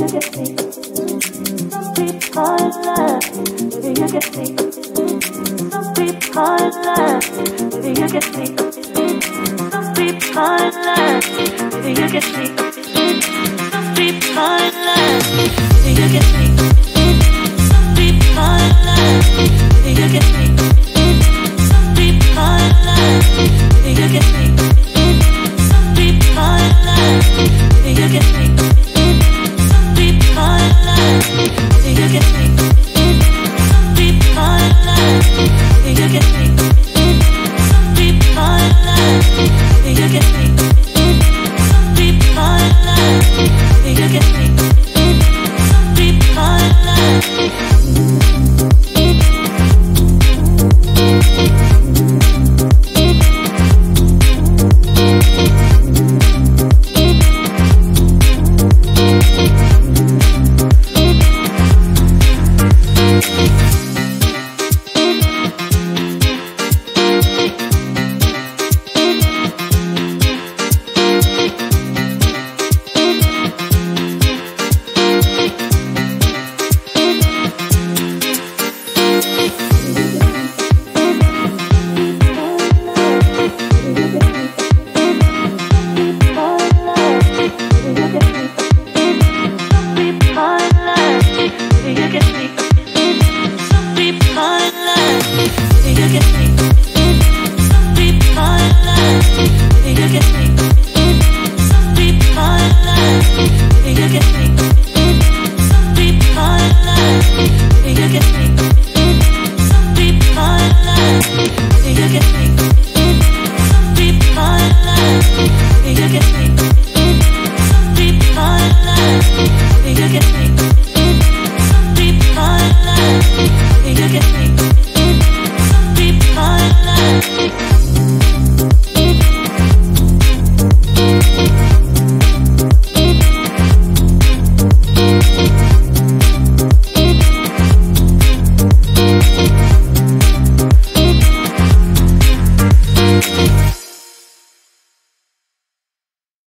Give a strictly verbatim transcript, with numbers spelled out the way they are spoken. you get me? Some people in love, do you get me? Some people in love, do you get me? Some people in love, do you get me? Some people in love, do you get me?